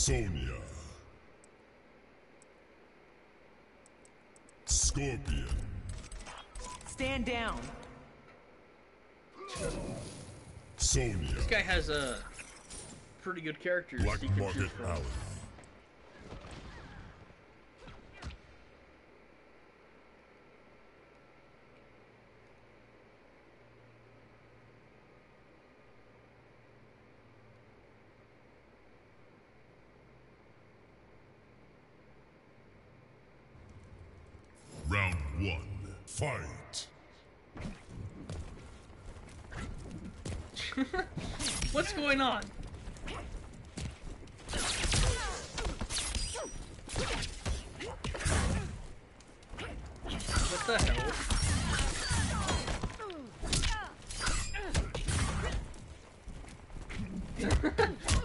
Sonya. Scorpion. Stand down. Sonya. This guy has a pretty good character. Black Market Allen. Round one, fight. What's going on? What the hell?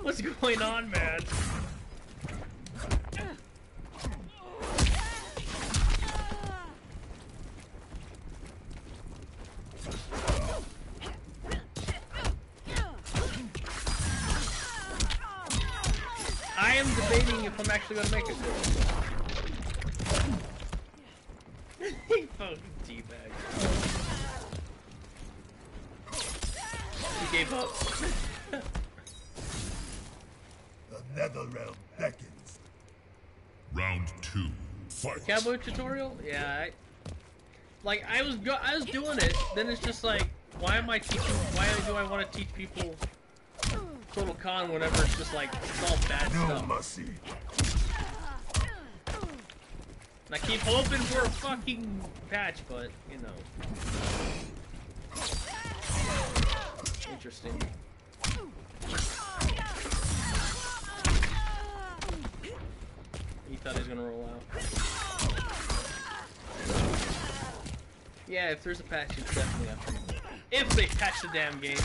What's going on, man? I'm actually gonna make it. He fucking teabagged. He gave up. The Netherrealm beckons. Round two. Fight. Cowboy tutorial? Yeah. I was doing it. Then it's just like, why do I want to teach people Kotal Khan, whatever, it's just like, it's all bad stuff. Mercy. And I keep hoping for a fucking patch, but, you know. Interesting. He thought he was gonna roll out. Yeah, if there's a patch, it's definitely up. If they patch the damn game.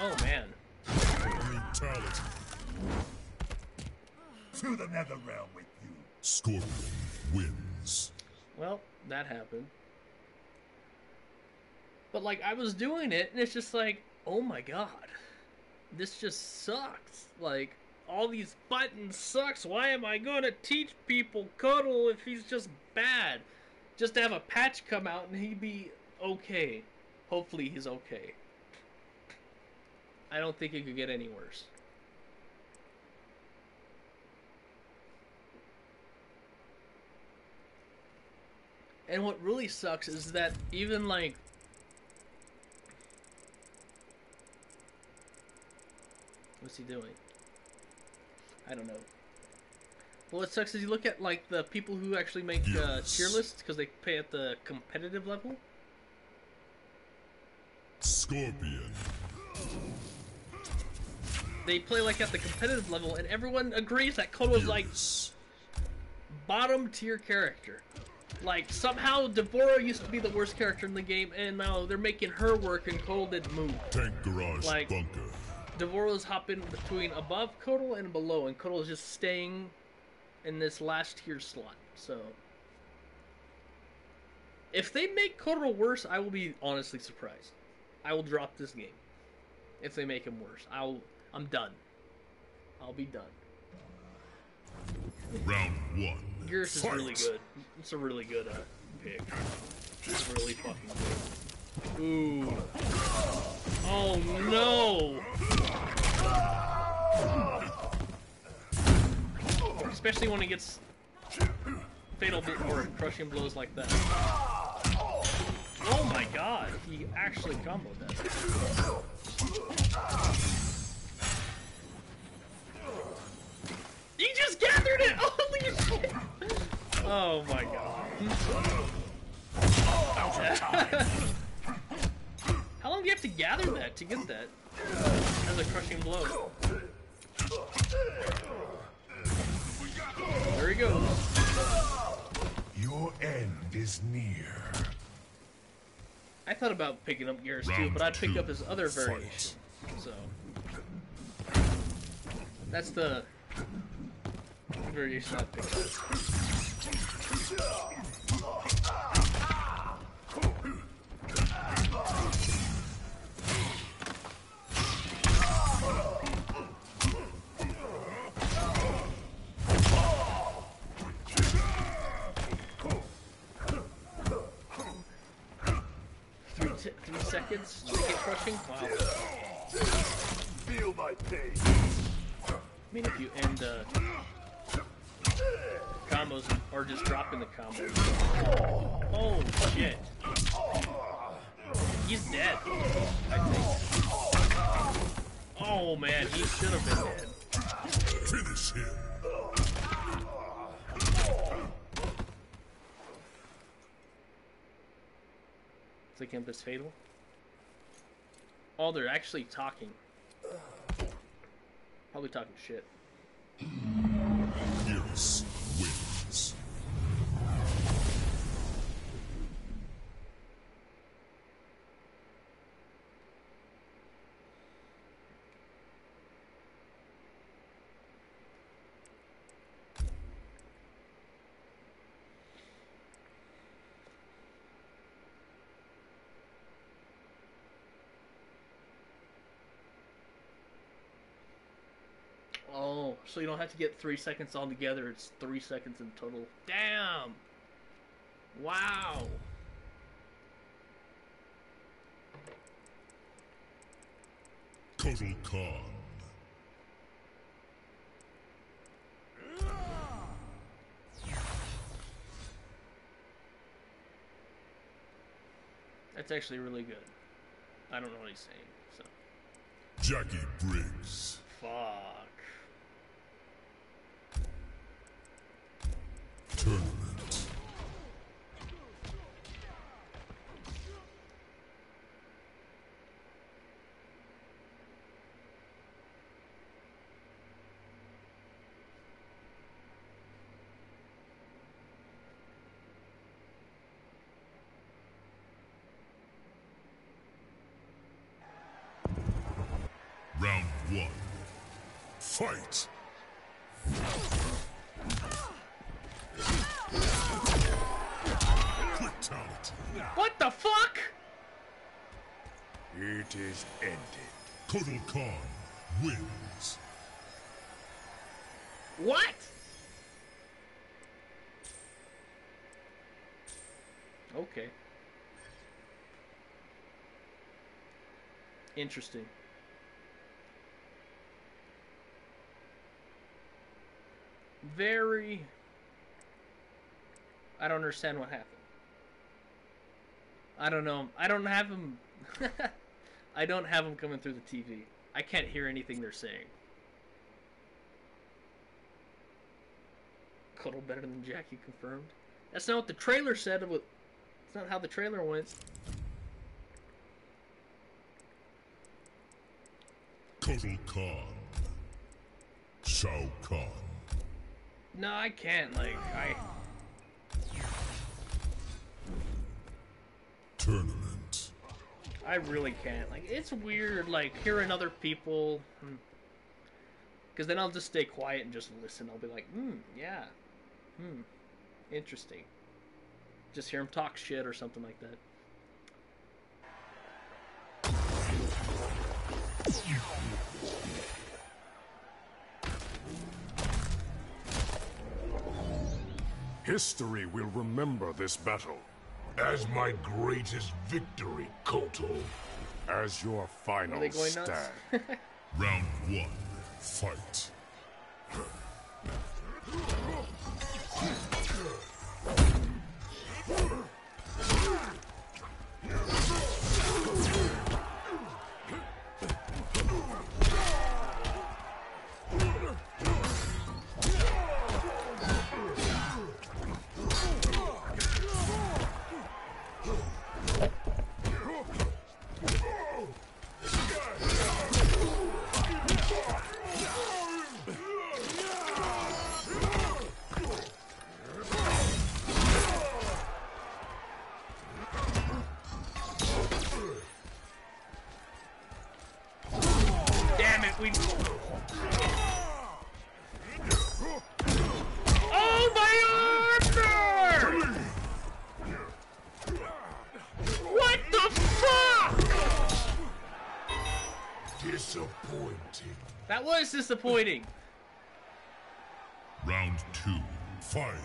Oh, man. Brutality. To the Netherrealm with you. Scorpion wins. Well, that happened. But like, I was doing it, and it's just like, oh my god, this just sucks. Like, all these buttons sucks. Why am I gonna teach people Kotal if he's just bad? Just to have a patch come out and he'd be okay. Hopefully, he's okay. I don't think it could get any worse. And what really sucks is that even like what's he doing? I don't know. Well, what sucks is you look at like the people who actually make tier lists because they pay at the competitive level. Scorpion. They play like at the competitive level, and everyone agrees that Kotal is like bottom tier character. Like somehow D'Vorah used to be the worst character in the game, and now they're making her work, and Kotal didn't move. Tank garage like, bunker. D'Vorah's hopping between above Kotal and below, and Kotal is just staying in this last tier slot. So, if they make Kotal worse, I will be honestly surprised. I will drop this game. If they make him worse, I'm done. I'll be done. Round one. Gears is really good. It's a really good pick. It's really fucking good. Ooh. Oh no! Especially when it gets fatal bit or crushing blows like that. Oh my god! He actually comboed that. He just gathered it! Holy shit! Oh my god. How long do you have to gather that to get that? As a crushing blow. There he goes. Your end is near. I thought about picking up Gears too, but I picked up his other variation. So. That's the variation I picked up. seconds to get crushing? Wow. Feel my pain. I mean, if you end combos or just dropping the combos. Oh shit. He's dead, I think. Oh man, he should have been dead. Finish him. Is the Gimpus fatal? Oh, they're actually talking. Probably talking shit. Gears wins. So you don't have to get 3 seconds all together, it's 3 seconds in total. Damn! Wow! Kotal Khan. That's actually really good. I don't know what he's saying, so. Jacqui Briggs. Fuck. Tournament. Round 1. Fight! What the fuck? It is ended. Kotal Khan wins. What? Okay. Interesting. Very... I don't understand what happened. I don't know. I don't have them. I don't have them coming through the TV. I can't hear anything they're saying. Cuddle better than Jacqui confirmed. That's not what the trailer said. It's not how the trailer went. Kotal Khan. Shao Kahn. No, I can't. Like I. Tournament. I really can't. Like, it's weird, like, hearing other people. Because then I'll just stay quiet and just listen. I'll be like, yeah. Interesting. Just hear them talk shit or something like that. History will remember this battle. As my greatest victory, Kotal. As your final stand. Round 1. Fight. That was disappointing. Round 2, fight.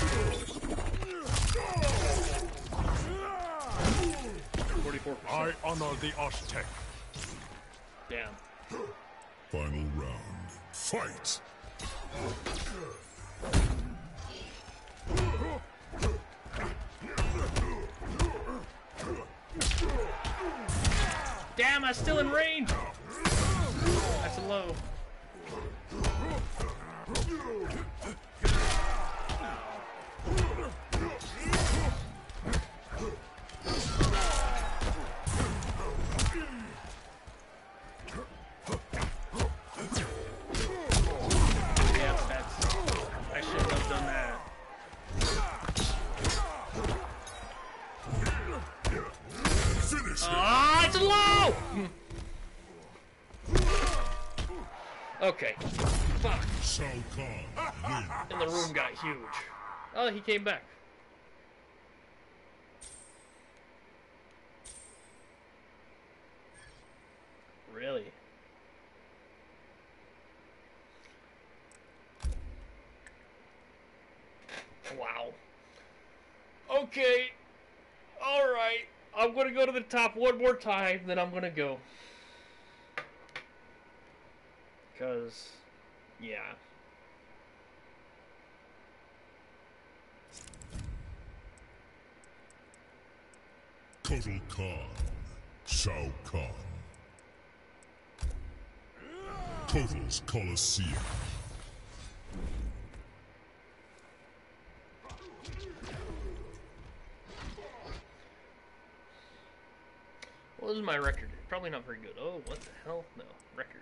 44%. I honor the Aztec. Damn. Final round. Fight! Damn, I'm still in range! That's a low. Okay. Fuck. Shao Kahn wins. And the room got huge. Oh, he came back. Really? Wow. Okay. Alright. I'm gonna go to the top one more time, then I'm gonna go. Because, yeah. Kotal Khan, Shao Kahn. Kotal's Colosseum. What is my record? Probably not very good. Oh, what the hell? No, record.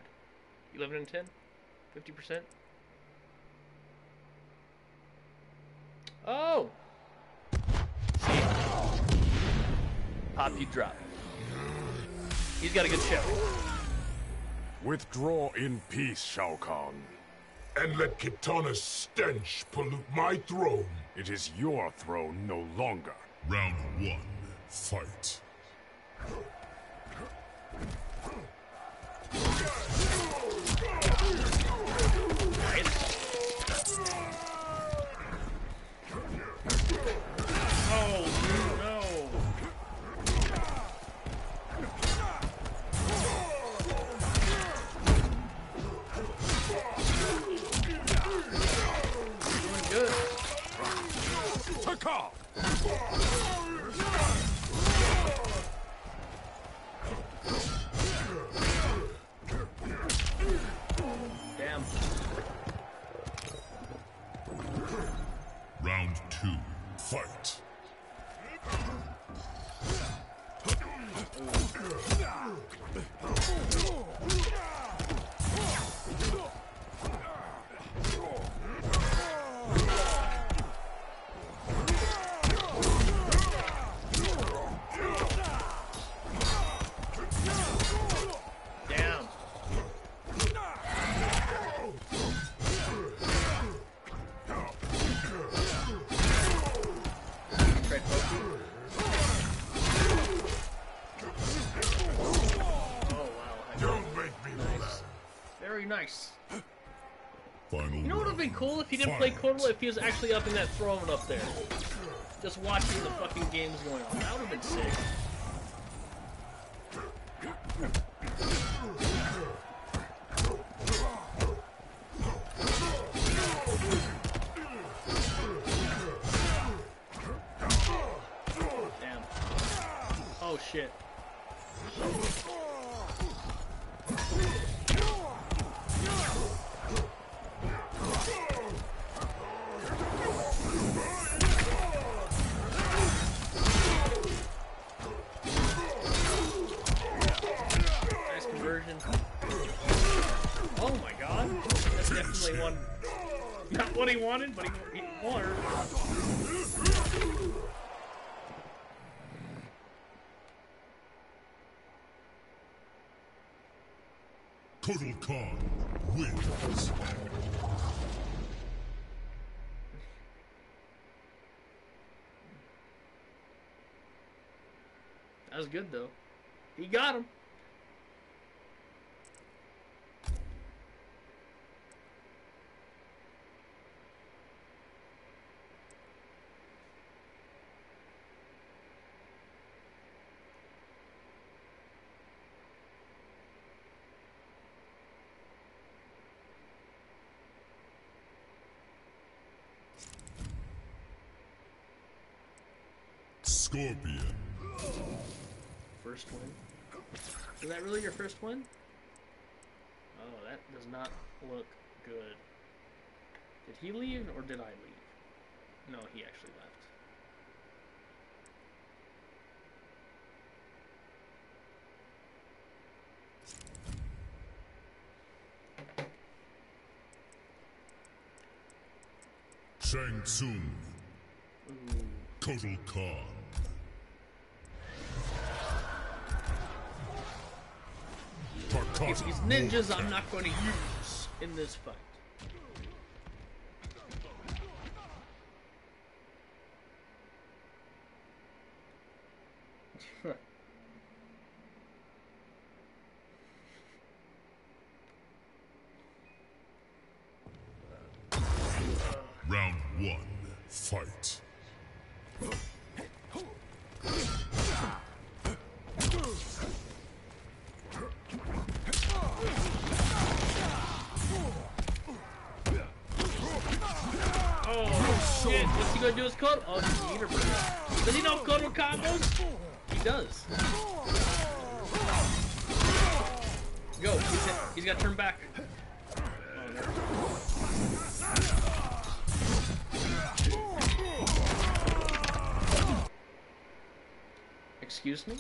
11 and 10? 50%? Oh! Pop, you drop. He's got a good show. Withdraw in peace, Shao Kahn. And let Kitana's stench pollute my throne. It is your throne no longer. Round one, fight. If he didn't play Kotal, if he was actually up in that throne up there, just watching the fucking games going on, that would have been sick. Damn. Oh shit. Oh my god, that's definitely one. Not what he wanted, but he won her. Kotal Khan wins. That was good though. He got him. Scorpion. First win. Is that really your first win? Oh, that does not look good. Did he leave or did I leave? No, he actually left. Shang Tsung. Kotal Khan. If these ninjas I'm not going to use in this fight. Fight. Oh shit, what's he gonna do his code? Oh, he's a meter burner. Does he know Kotal combos? He does. Go, he's gotta turn back. Excuse me?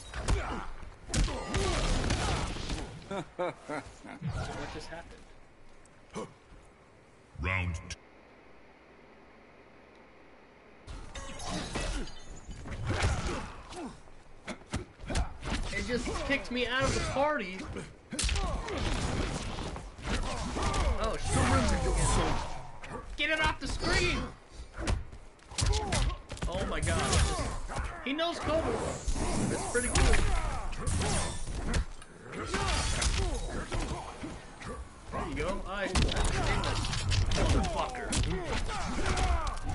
What just happened? Round two. It just kicked me out of the party. Oh, shit. Get it off the screen! Oh my god. He knows Kotal. It's pretty cool. There you go. I entertained this motherfucker.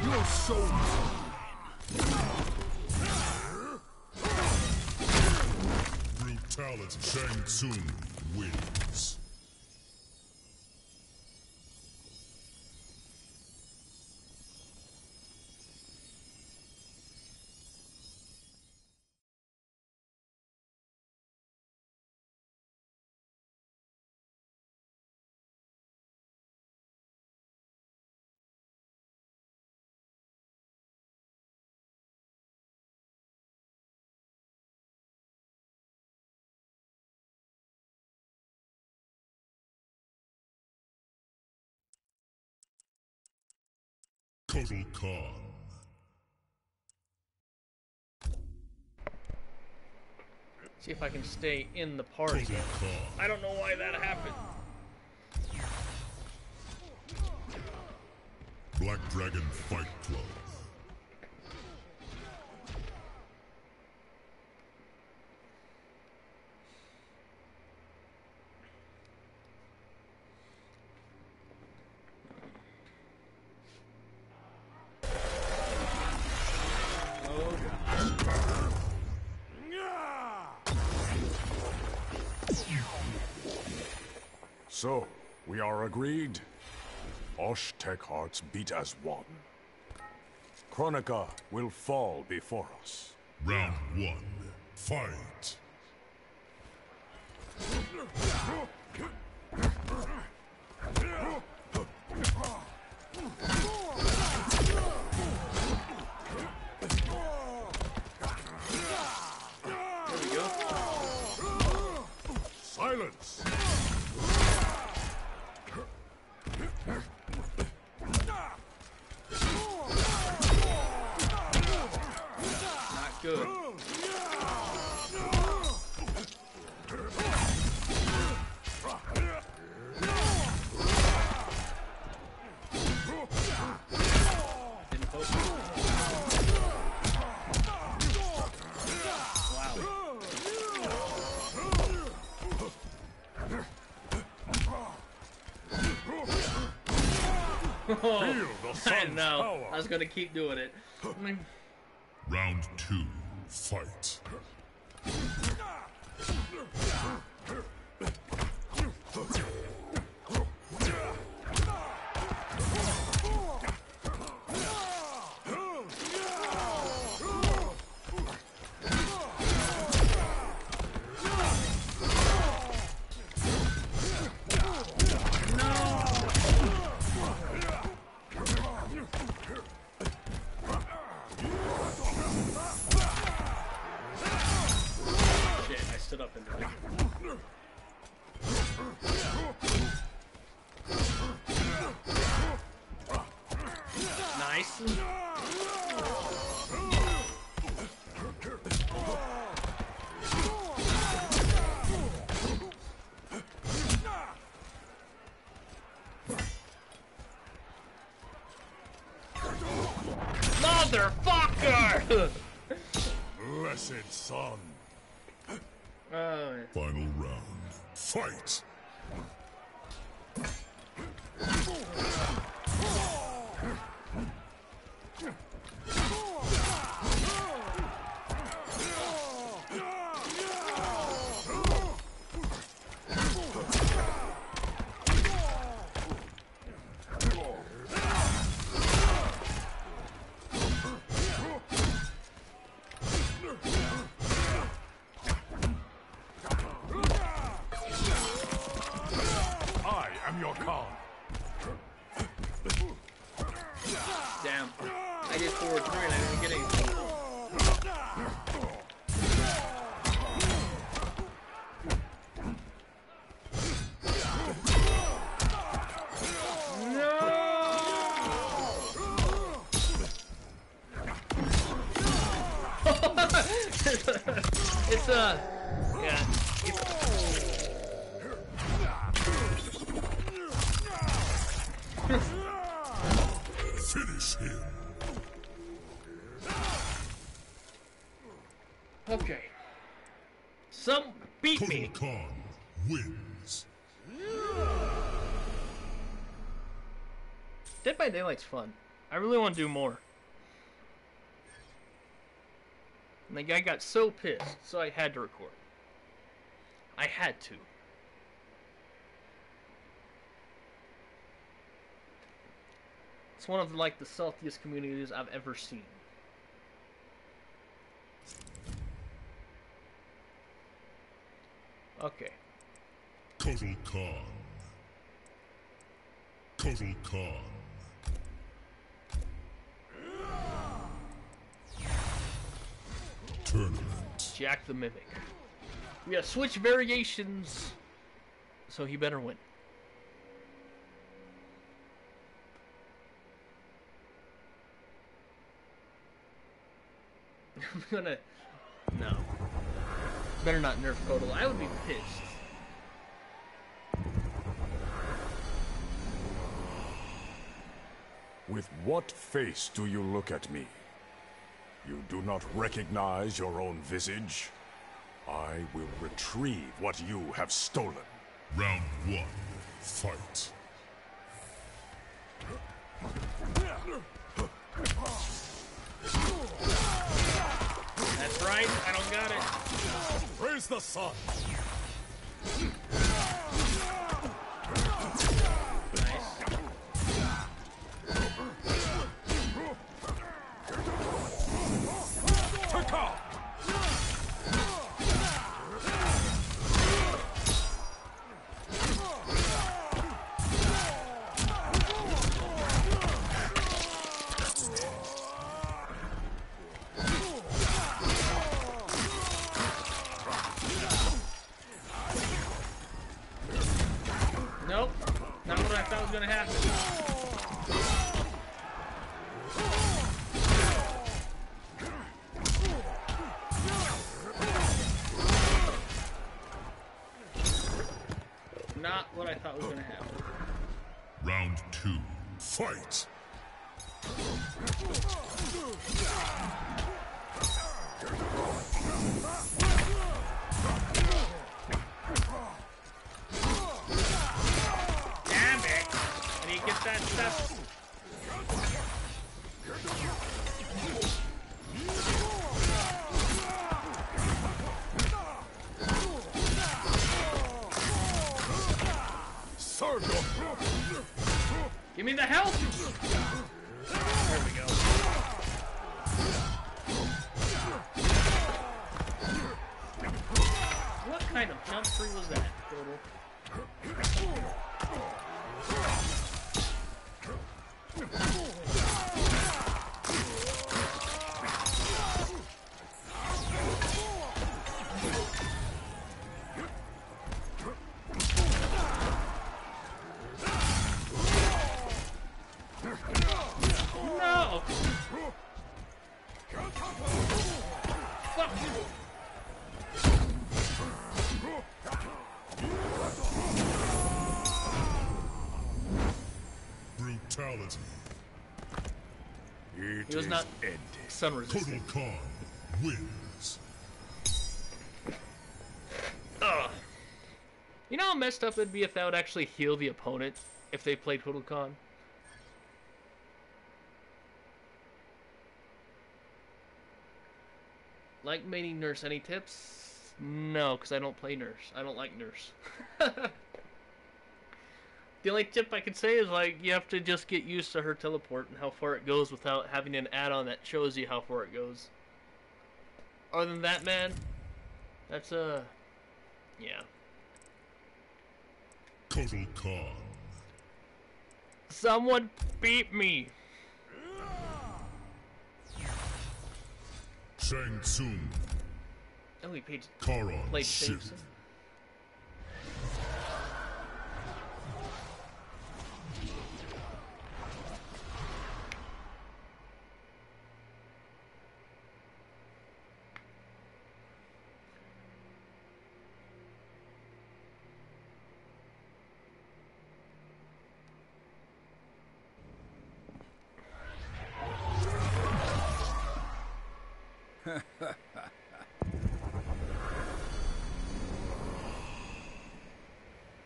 You're so mean. Brutality. Shang Tsung wins. Kotal Khan. See if I can stay in the party. I don't know why that happened. Black Dragon Fight Club. So, we are agreed. Oshtek hearts beat as one. Kronika will fall before us. Round one, fight. There we go. Silence! Good. Oh, I know. I was gonna keep doing it. Round two, fight. Motherfucker! Blessed son. Final round. Fight! Khan wins. Dead by Daylight's fun. I really want to do more. And the guy got so pissed, so I had to record. I had to. It's one of like the saltiest communities I've ever seen. Okay. Kotal Khan. Kotal Khan. Tournament. Jack the Mimic. We have switch variations, so he better win. I'm gonna... No. Better not nerf Kotal. I would be pissed. With what face do you look at me? You do not recognize your own visage? I will retrieve what you have stolen. Round one, fight. That's right, I don't got it. Praise the sun. Nice. Take off. Gonna happen. Not what I thought was gonna happen. Round two, fight. Get that stuff. Give me the help. There we go. What kind of jump free was that, Kotal? It was not sun resistant. Kotal Khan wins. Ugh. You know how messed up it'd be if that would actually heal the opponent if they played Kotal Khan? Like mating nurse, any tips? No, because I don't play nurse. I don't like nurse. The only tip I could say is, like, you have to just get used to her teleport and how far it goes without having an add-on that shows you how far it goes. Other than that, man, that's yeah. Kotal Khan. Someone beat me. Shang Tsung. Oh, he played Shang Tsung.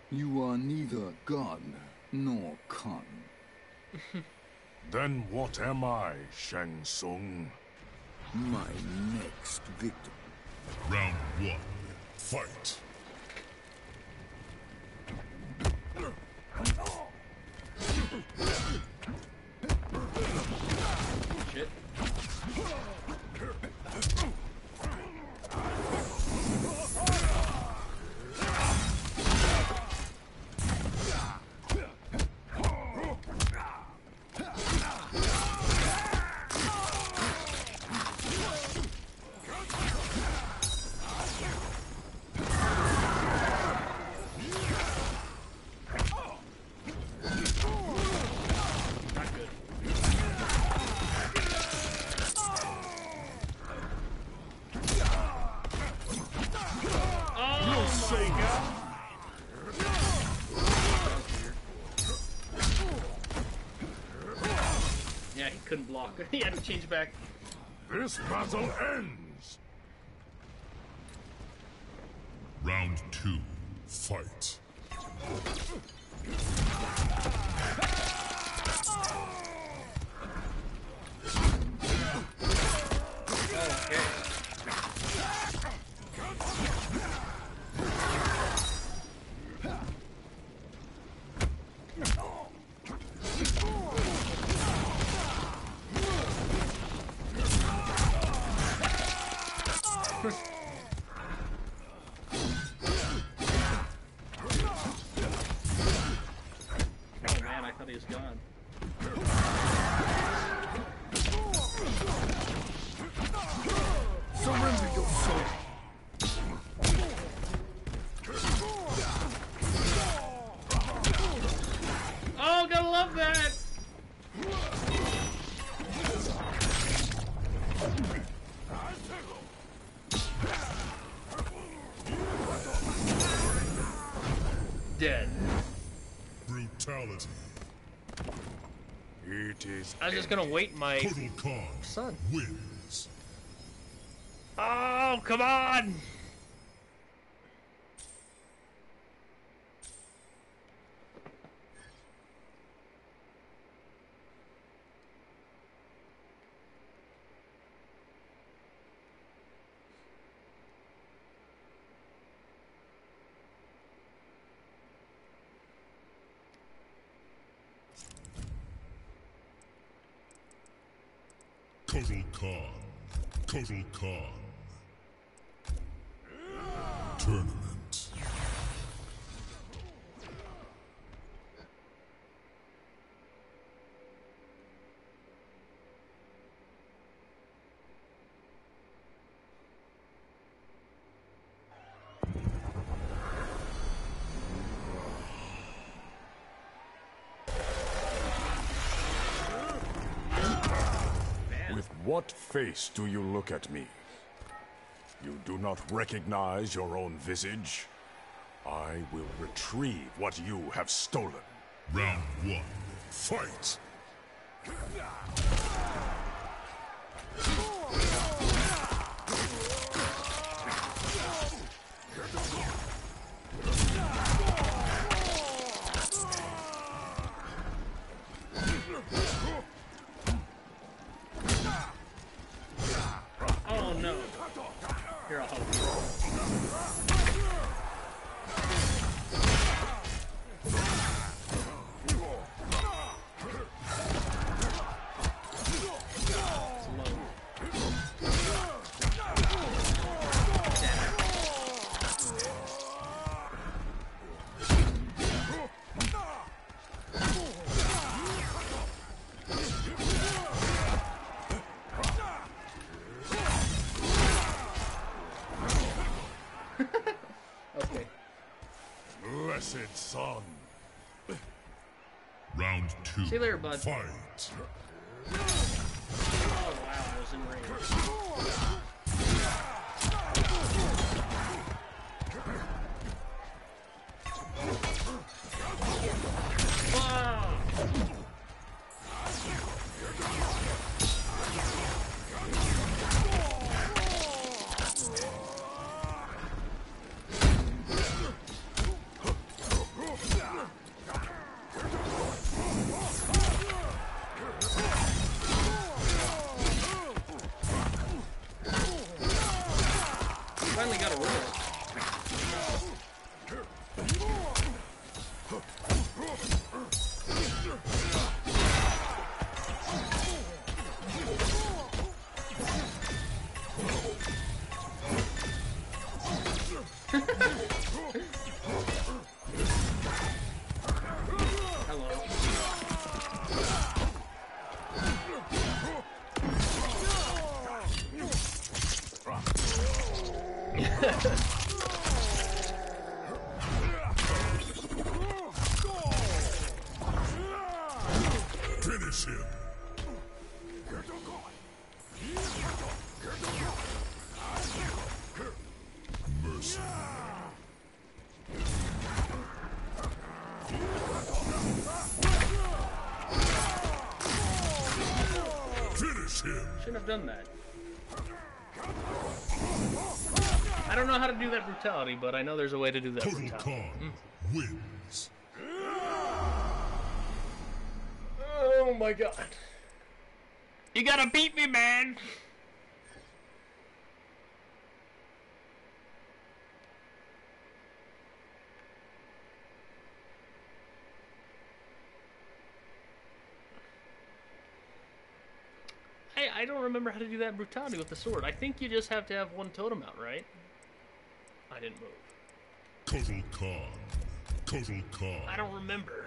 You are neither god nor Khan. Then what am I, Shang Tsung? My next victim. Round one, fight. Couldn't block. He had to change back. This battle ends. Round two, fight. I was just gonna wait my son. Wins. Oh, come on! Kotal Khan. Tournament. What face do you look at me? You do not recognize your own visage? I will retrieve what you have stolen. Round one, fight! Son. Round 2. See you later, bud. Fight. Oh wow, I was enraged. Shouldn't have done that. I don't know how to do that brutality, but I know there's a way to do that brutality. Kotal Khan wins. Oh my god. You gotta beat me, man! I don't remember how to do that brutality with the sword. I think you just have to have one totem out, right? I didn't move. Kotal Khan. Kotal Khan. I don't remember.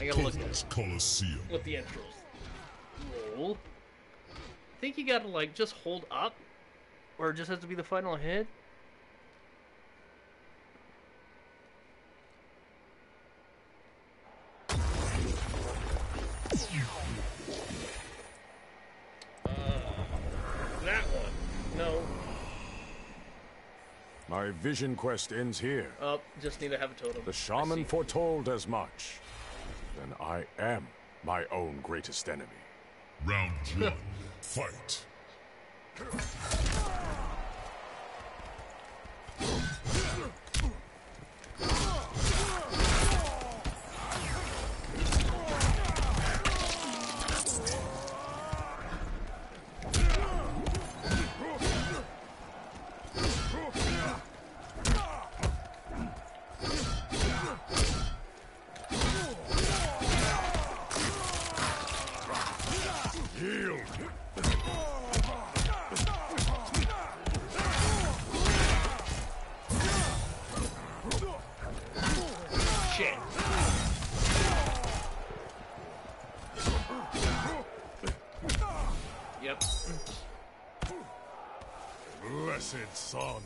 I gotta look at Colosseum with the entrails. Roll. I think you gotta like just hold up, or it just has to be the final hit. My vision quest ends here. Oh, just need to have a totem. The shaman foretold as much. Then I am my own greatest enemy. Round 1, fight. Son.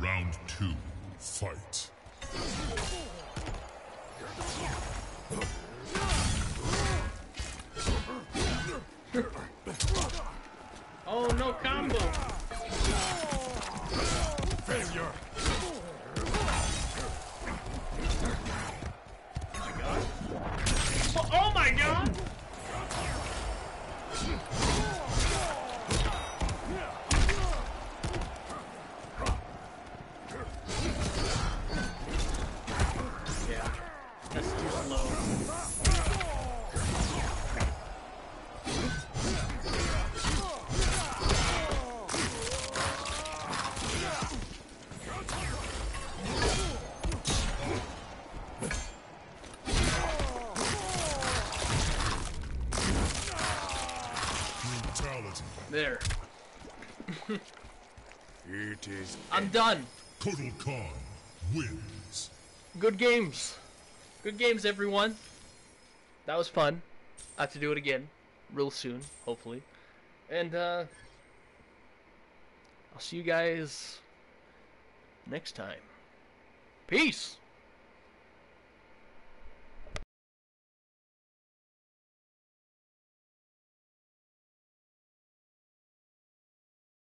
Round 2, fight. Oh, no combo. Failure. Oh my god. Oh my god! Yeah, that's too slow. There. It is. I'm done. Kotal Khan wins. Good games. Good games, everyone. That was fun. I have to do it again real soon, hopefully. And I'll see you guys next time. Peace.